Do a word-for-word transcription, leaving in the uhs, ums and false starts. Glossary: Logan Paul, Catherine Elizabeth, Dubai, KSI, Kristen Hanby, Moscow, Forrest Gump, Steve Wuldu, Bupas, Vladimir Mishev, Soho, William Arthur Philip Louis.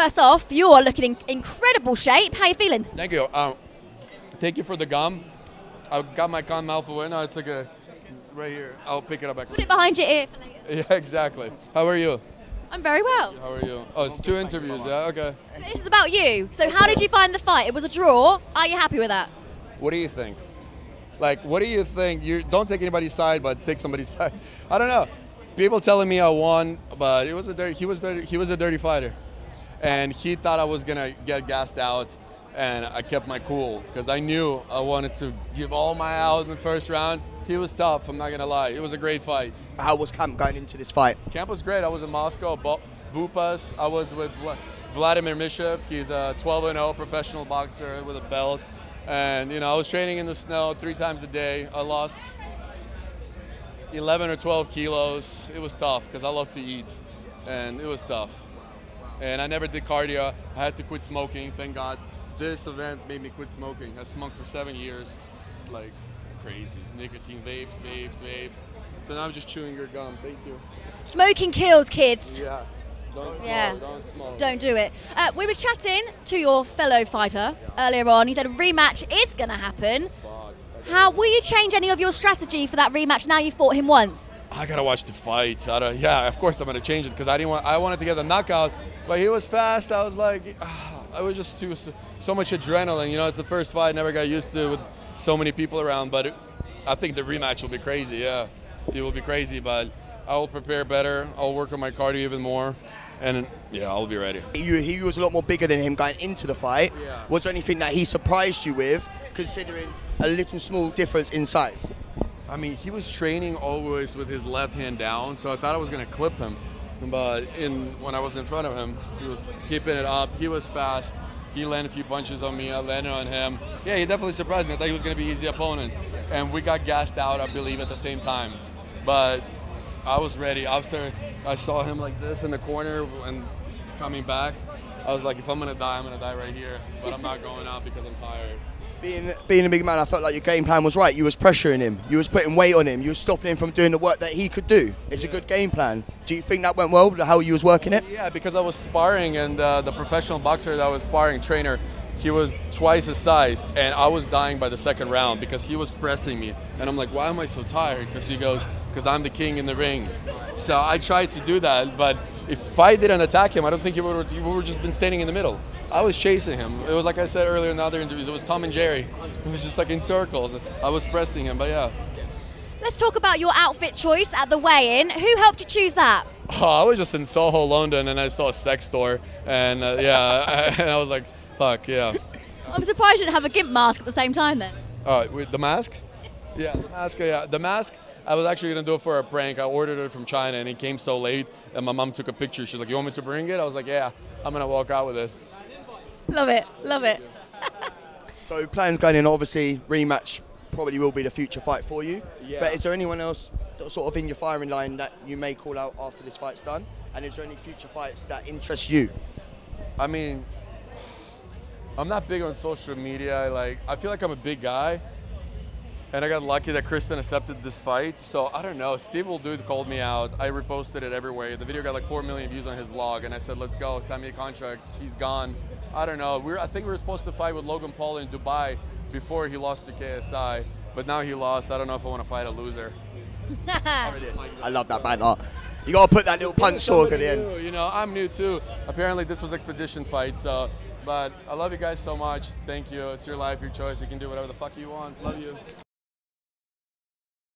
first off, you are looking in incredible shape. How are you feeling? Thank you. Um, thank you for the gum. I've got my gum mouth away. No, it's like a, right here. I'll pick it up back. Put it behind your ear for later. Yeah, exactly. How are you? I'm very well. How are you? Oh, it's two interviews, yeah? Okay. This is about you. So how did you find the fight? It was a draw. Are you happy with that? What do you think? Like, what do you think? You don't take anybody's side, but take somebody's side. I don't know. People telling me I won, but it was a dirty, he was dirty, he was a dirty fighter. And he thought I was gonna get gassed out, and I kept my cool because I knew I wanted to give all my out in the first round. He was tough, I'm not gonna lie. It was a great fight. How was camp going into this fight? Camp was great. I was in Moscow, Bupas. I was with Vladimir Mishev. He's a twelve and oh professional boxer with a belt. And you know, I was training in the snow three times a day. I lost eleven or twelve kilos. It was tough because I love to eat, and it was tough. And I never did cardio. I had to quit smoking, thank God. This event made me quit smoking. I smoked for seven years, like crazy. Nicotine, vapes, vapes, vapes. So now I'm just chewing your gum, thank you. Smoking kills, kids. Yeah, don't smoke, yeah. don't smoke. Don't do it. Uh, we were chatting to your fellow fighter yeah. earlier on. He said a rematch is gonna happen. Fuck. How will you change any of your strategy for that rematch now you fought him once? I gotta watch the fight. I don't, yeah, of course I'm gonna change it because I didn't want. I wanted to get the knockout, but he was fast. I was like, ah, I was just too so much adrenaline. You know, it's the first fight. I never got used to it with so many people around. But it, I think the rematch will be crazy. Yeah, it will be crazy. But I will prepare better. I'll work on my cardio even more, and yeah, I'll be ready. You, he was a lot more bigger than him going into the fight. Yeah. Was there anything that he surprised you with, considering a little small difference in size? I mean, he was training always with his left hand down, so I thought I was gonna clip him. But in when I was in front of him, he was keeping it up. He was fast. He landed a few punches on me. I landed on him. Yeah, he definitely surprised me. I thought he was gonna be an easy opponent, and we got gassed out, I believe, at the same time. But I was ready. After I saw him like this in the corner and coming back, I was like, if I'm gonna die, I'm gonna die right here. But I'm not going out because I'm tired. Being, being a big man, I felt like your game plan was right. You was pressuring him. You was putting weight on him. You was stopping him from doing the work that he could do. It's yeah. a good game plan. Do you think that went well, how you was working it? Yeah, because I was sparring, and uh, the professional boxer that I was sparring, trainer, he was twice his size, and I was dying by the second round because he was pressing me. And I'm like, why am I so tired? Because he goes, because I'm the king in the ring. So I tried to do that, but if I didn't attack him, I don't think he would have just been standing in the middle. I was chasing him. It was like I said earlier in the other interviews, it was Tom and Jerry. It was just like in circles. I was pressing him, but yeah. Let's talk about your outfit choice at the weigh-in. Who helped you choose that? Oh, I was just in Soho, London, and I saw a sex store. And uh, yeah, and I was like, fuck, yeah. I'm surprised you didn't have a gimp mask at the same time then. Oh, with the mask? Yeah, the mask, yeah. The mask. I was actually gonna do it for a prank. I ordered it from China, and it came so late, and my mom took a picture. She's like, "You want me to bring it?" I was like, "Yeah, I'm gonna walk out with it." Love it, love it. So plans going in, obviously rematch probably will be the future fight for you. Yeah. But is there anyone else that sort of in your firing line that you may call out after this fight's done? And is there any future fights that interest you? I mean, I'm not big on social media. Like, I feel like I'm a big guy. And I got lucky that Kristen accepted this fight. So I don't know, Steve Wuldu called me out. I reposted it everywhere. The video got like four million views on his vlog. And I said, let's go, sign me a contract. He's gone. I don't know. We're, I think we were supposed to fight with Logan Paul in Dubai before he lost to K S I. But now he lost. I don't know if I want to fight a loser. I, really I love that banter. You got to put that little punch talk at the end. You know, I'm new too. Apparently this was an expedition fight. So. But I love you guys so much. Thank you. It's your life, your choice. You can do whatever the fuck you want. Love you.